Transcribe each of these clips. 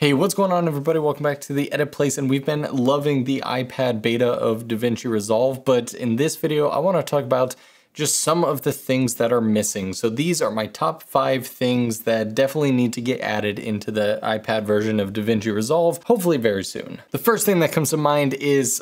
Hey, what's going on everybody? Welcome back to the Edit Place, and we've been loving the iPad beta of DaVinci Resolve, but in this video, I wanna talk about just some of the things that are missing. So these are my top 5 things that definitely need to get added into the iPad version of DaVinci Resolve, hopefully very soon. The first thing that comes to mind is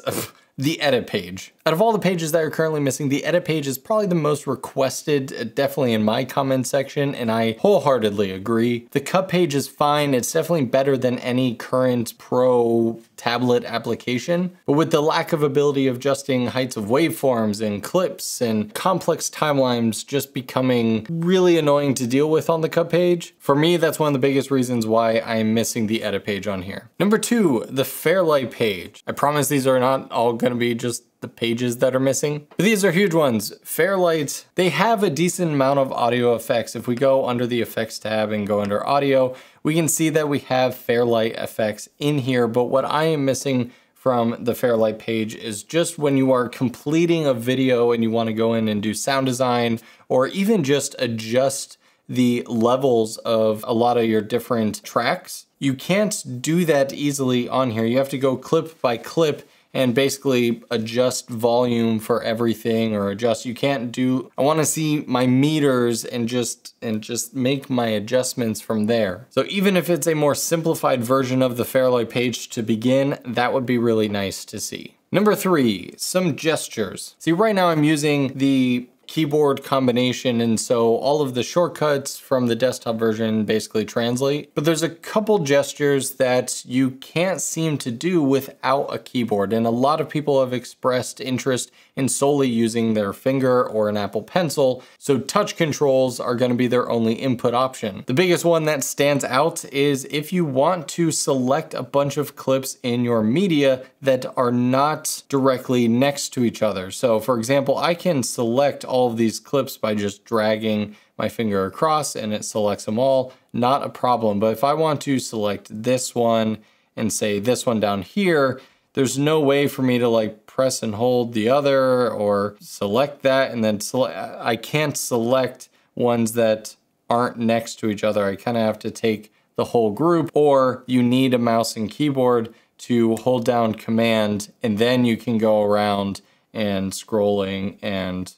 the edit page. Out of all the pages that are currently missing, the edit page is probably the most requested, definitely in my comment section, and I wholeheartedly agree. The cup page is fine. It's definitely better than any current pro tablet application, but with the lack of ability of adjusting heights of waveforms and clips and complex timelines just becoming really annoying to deal with on the cup page, for me, that's one of the biggest reasons why I'm missing the edit page on here. Number 2, the Fairlight page. I promise these are not all gonna be just the pages that are missing, but these are huge ones. Fairlight, they have a decent amount of audio effects. If we go under the effects tab and go under audio, we can see that we have Fairlight effects in here, but what I am missing from the Fairlight page is just when you are completing a video and you want to go in and do sound design, or even just adjust the levels of a lot of your different tracks. You can't do that easily on here. You have to go clip by clip and basically adjust volume for everything, or adjust, you can't do, I wanna see my meters and just make my adjustments from there. So even if it's a more simplified version of the Fairlight page to begin, that would be really nice to see. Number 3, some gestures. See, right now I'm using the keyboard combination, and so all of the shortcuts from the desktop version basically translate, but there's a couple gestures that you can't seem to do without a keyboard, and a lot of people have expressed interest in solely using their finger or an Apple Pencil, so touch controls are going to be their only input option. The biggest one that stands out is if you want to select a bunch of clips in your media that are not directly next to each other. So for example, I can select all of these clips by just dragging my finger across and it selects them all, not a problem. But if I want to select this one and say this one down here, there's no way for me to like press and hold the other or select that and then select. I can't select ones that aren't next to each other. I kind of have to take the whole group, or you need a mouse and keyboard to hold down command, and then you can go around and scrolling and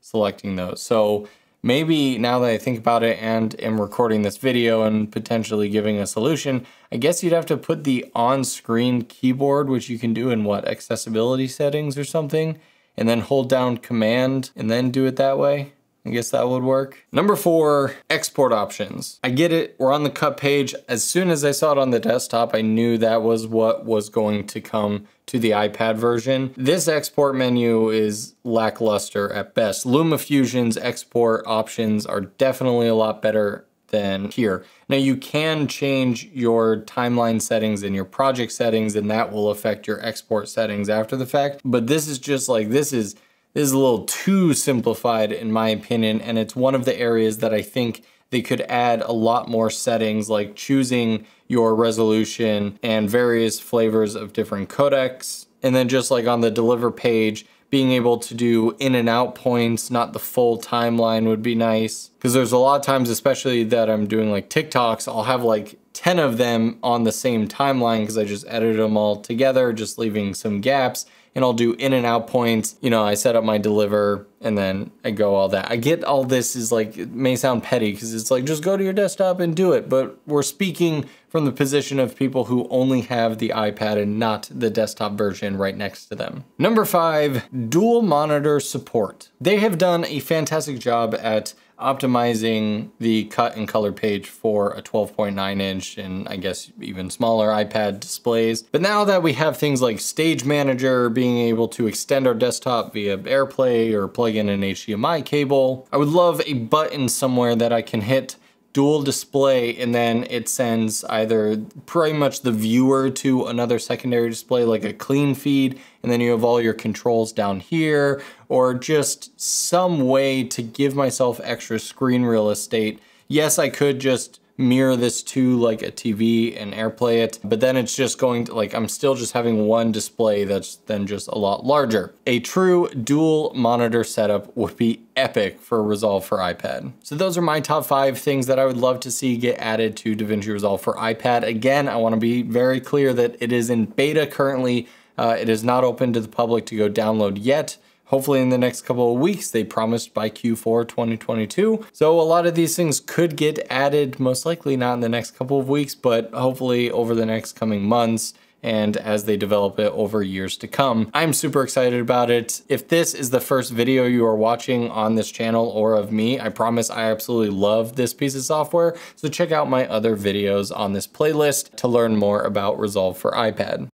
selecting those. So maybe now that I think about it and am recording this video and potentially giving a solution, I guess you'd have to put the on-screen keyboard, which you can do in what, accessibility settings or something, and then hold down command and then do it that way. I guess that would work. Number 4, export options. I get it, we're on the cup page. As soon as I saw it on the desktop, I knew that was what was going to come to the iPad version. This export menu is lackluster at best. LumaFusion's export options are definitely a lot better than here. Now you can change your timeline settings and your project settings, and that will affect your export settings after the fact, but this is just like, this is a little too simplified in my opinion, and it's one of the areas that I think they could add a lot more settings, like choosing your resolution and various flavors of different codecs. And then just like on the deliver page, being able to do in and out points, not the full timeline, would be nice. Because there's a lot of times, especially that I'm doing like TikToks, I'll have like 10 of them on the same timeline because I just edited them all together, just leaving some gaps. And I'll do in and out points. You know, I set up my deliver and then I go all that. I get all this is like, it may sound petty because it's like, just go to your desktop and do it. But we're speaking from the position of people who only have the iPad and not the desktop version right next to them. Number 5, dual monitor support. They have done a fantastic job at optimizing the cut and color page for a 12.9-inch and I guess even smaller iPad displays. But now that we have things like Stage Manager, being able to extend our desktop via AirPlay or plug in an HDMI cable, I would love a button somewhere that I can hit dual display, and then it sends either pretty much the viewer to another secondary display like a clean feed, and then you have all your controls down here, or just some way to give myself extra screen real estate. Yes, I could just mirror this to like a TV and AirPlay it, but then it's just going to like, I'm still just having one display that's then just a lot larger. A true dual monitor setup would be epic for Resolve for iPad. So those are my top 5 things that I would love to see get added to DaVinci Resolve for iPad. Again, I want to be very clear that it is in beta currently. It is not open to the public to go download yet. Hopefully in the next couple of weeks, they promised by Q4 2022. So a lot of these things could get added, most likely not in the next couple of weeks, but hopefully over the next coming months and as they develop it over years to come. I'm super excited about it. If this is the first video you are watching on this channel or of me, I promise I absolutely love this piece of software. So check out my other videos on this playlist to learn more about Resolve for iPad.